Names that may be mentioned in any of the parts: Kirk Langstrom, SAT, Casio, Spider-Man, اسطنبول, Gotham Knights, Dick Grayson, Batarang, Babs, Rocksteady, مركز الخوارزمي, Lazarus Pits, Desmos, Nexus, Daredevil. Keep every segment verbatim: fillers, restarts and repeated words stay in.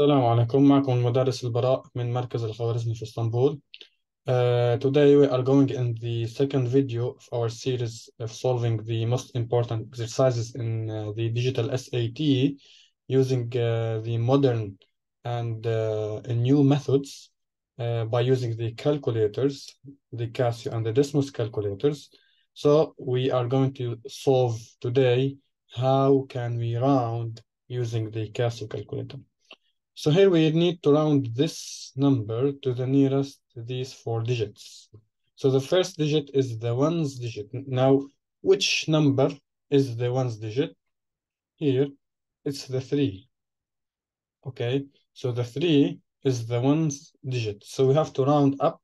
السلام عليكم. معكم المدرس البراء من مركز الخوارزمي في اسطنبول. Uh, today we are going in the second video of our series of solving the most important exercises in uh, the digital S A T using uh, the modern and uh, new methods uh, by using the calculators, the Casio and the Desmos calculators. So we are going to solve today how can we round using the Casio calculator. So here we need to round this number to the nearest these four digits. So the first digit is the ones digit. Now, which number is the ones digit? Here, it's the three. Okay, so the three is the ones digit. So we have to round up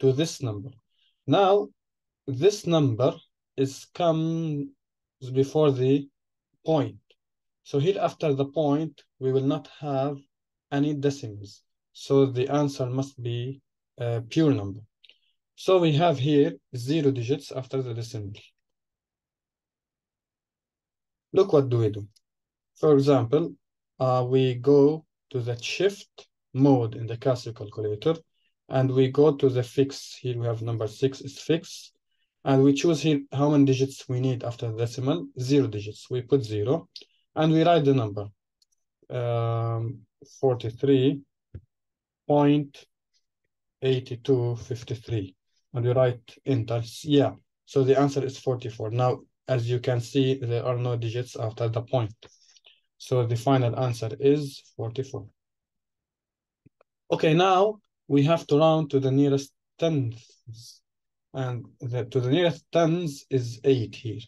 to this number. Now, this number is comes before the point. So here after the point, we will not have any decimals, so the answer must be a pure number. So we have here zero digits after the decimal. Look what do we do. For example, uh, we go to the shift mode in the Casio calculator, and we go to the fix. Here we have number six is fixed, and we choose here how many digits we need after the decimal, zero digits. We put zero, and we write the number. Um, forty-three point eight two five three, and you write enter. Yeah, so the answer is forty-four. Now, as you can see, there are no digits after the point, so the final answer is forty-four. Okay, now we have to round to the nearest tens, and the, to the nearest tens is eight here.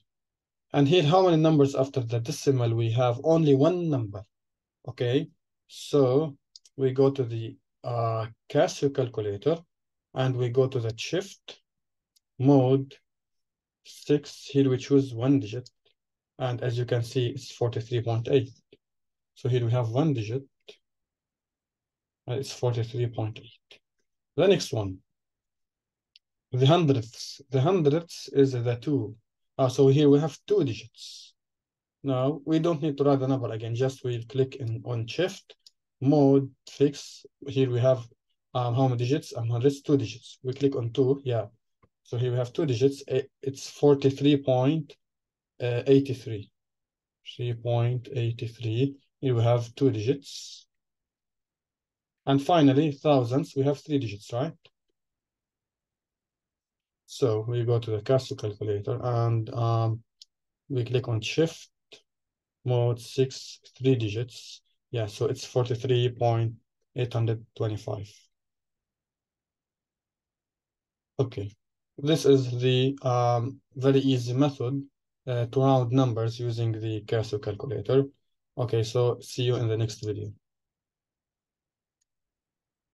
And here, how many numbers after the decimal? We have only one number. Okay, so we go to the uh, Casio calculator, and we go to the shift mode six. Here we choose one digit, and as you can see, it's forty-three point eight. So here we have one digit, and it's forty-three point eight. The next one, the hundredths. The hundredths is the two. Uh, so here we have two digits. Now, we don't need to write the number again, just we'll click in on shift mode fix. Here we have um, how many digits? And hundreds, two digits. We click on two, yeah. So here we have two digits. It's forty-three point eight three. three point eight three. Here we have two digits. And finally, thousands, we have three digits, right? So we go to the Casio calculator, and um, we click on shift mode six, three digits. Yeah, so it's forty-three point eight two five. Okay, this is the um, very easy method uh, to round numbers using the Casio calculator. Okay, so see you in the next video.